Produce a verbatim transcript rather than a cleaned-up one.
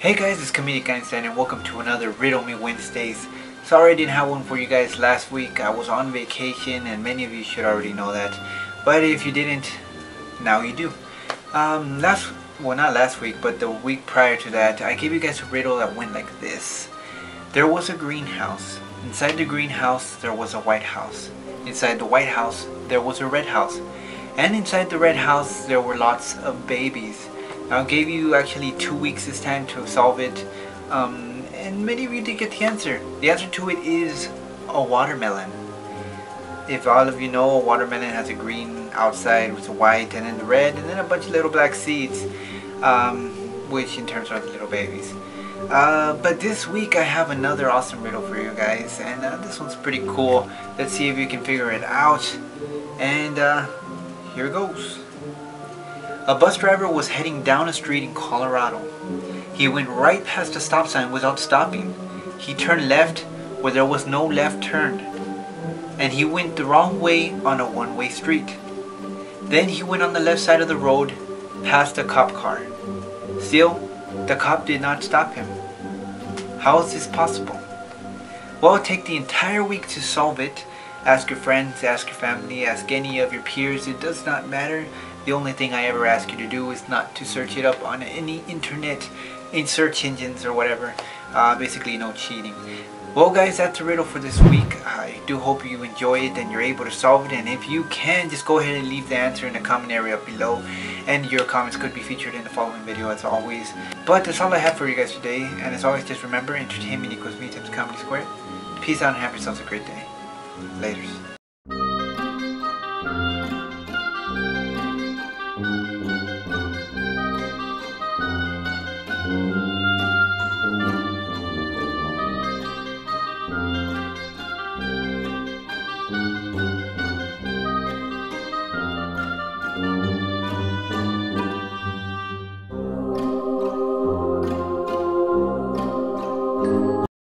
Hey guys, it's Comedic Einstein and welcome to another Riddle Me Wednesdays. Sorry I didn't have one for you guys last week. I was on vacation and many of you should already know that. But if you didn't, now you do. Um, last, well not last week, but the week prior to that, I gave you guys a riddle that went like this. There was a greenhouse. Inside the greenhouse, there was a white house. Inside the white house, there was a red house. And inside the red house, there were lots of babies. Now, I gave you actually two weeks this time to solve it, um, and many of you did get the answer. The answer to it is a watermelon. If all of you know, a watermelon has a green outside with a white and then the red and then a bunch of little black seeds, um, which in turn are the little babies. Uh, but this week I have another awesome riddle for you guys, and uh, this one's pretty cool. Let's see if you can figure it out, and uh, here it goes. A bus driver was heading down a street in Colorado. He went right past a stop sign without stopping. He turned left where there was no left turn. And he went the wrong way on a one-way street. Then he went on the left side of the road past a cop car. Still, the cop did not stop him. How is this possible? Well, take the entire week to solve it. Ask your friends, ask your family, ask any of your peers. It does not matter. The only thing I ever ask you to do is not to search it up on any internet, in search engines or whatever. Uh, basically, no cheating. Well guys, that's a riddle for this week. I do hope you enjoy it and you're able to solve it. And if you can, just go ahead and leave the answer in the comment area below. And your comments could be featured in the following video as always. But that's all I have for you guys today. And as always, just remember, entertainment equals me times comedy squared. Peace out and have yourselves a great day. Laters.